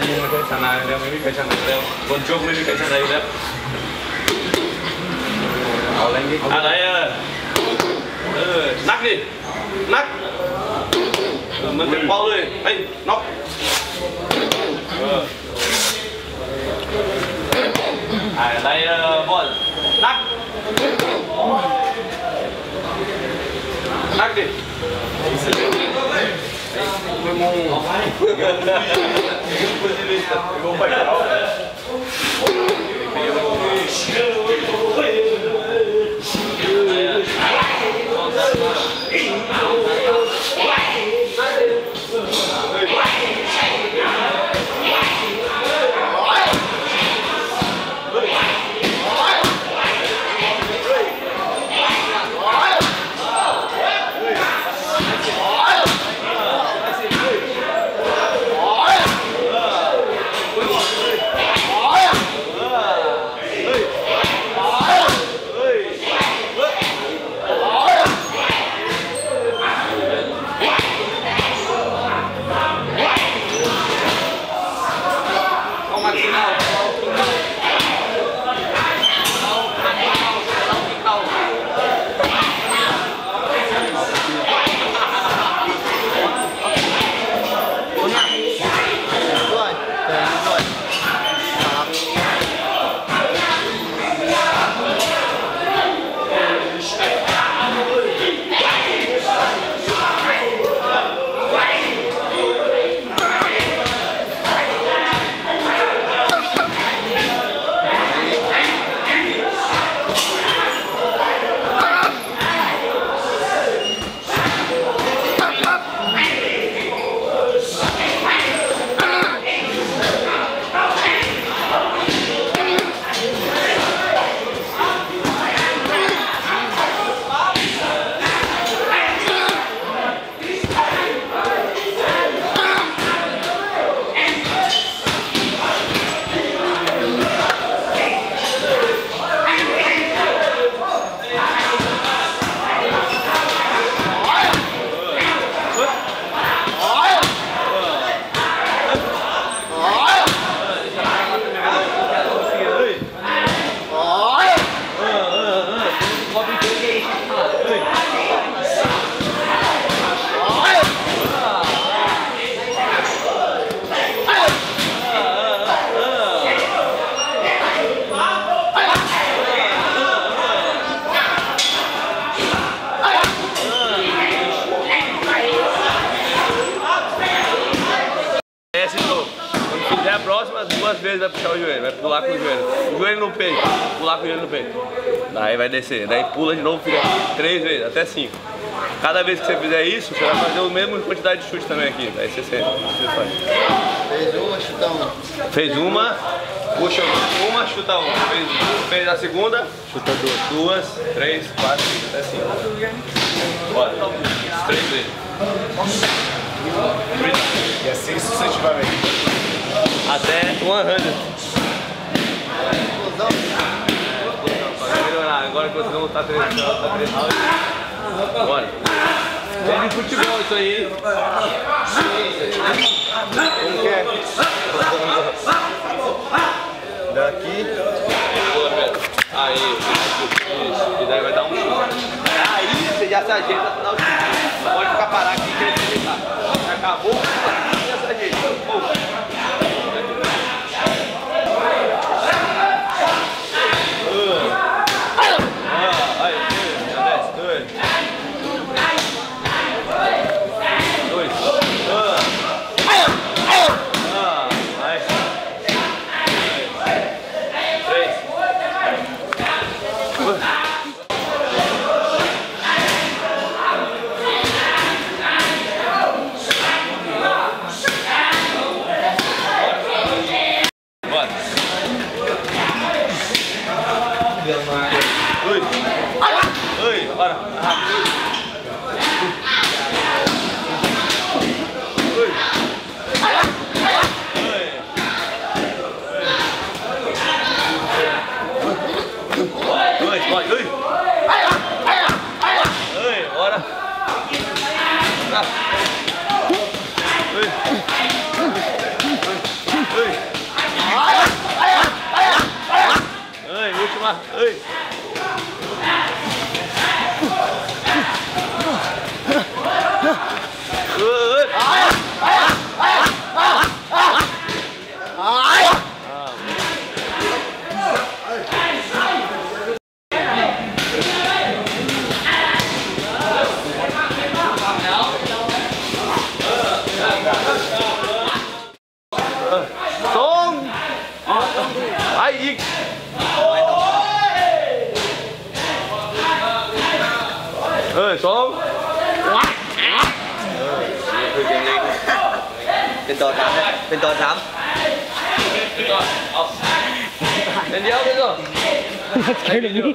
जी में कोई खाना आया में भी कैसा लग रहा है, गुनचोक में भी कैसा लग रहा है। ऑनलाइन आ रहा है नक दी नक मन पे पाल ले ए नक I like ball. Knock. Knock it. Vai puxar o joelho, vai pular com o joelho no peito, pular com o joelho no peito. Daí vai descer, daí pula de novo, fica 3 vezes, até 5. Cada vez que você fizer isso, você vai fazer a mesma quantidade de chute também aqui. Daí você sente, você faz. Fez uma, chuta uma. Fez uma, puxa uma, chuta uma. Fez a segunda, chuta duas, 3, 4, 5, até 5. Bora, 3 vezes. E assim sucessivamente. Até 100. Vai melhorar, agora que vocês vão estar treinando. Bora. É de futebol isso aí. Como que é? Daqui. Aí, isso. E daí vai dar um chute. Aí você já se ajeita no final do chute. Pode ficar parado aqui que ele vai ajeitar. Acabou, já se ajeita. Oi, bora. Xuống. Bên tòa thám đấy, bên tòa thám. Bên điếu bên rồi. Cái này đi.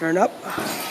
Turn up.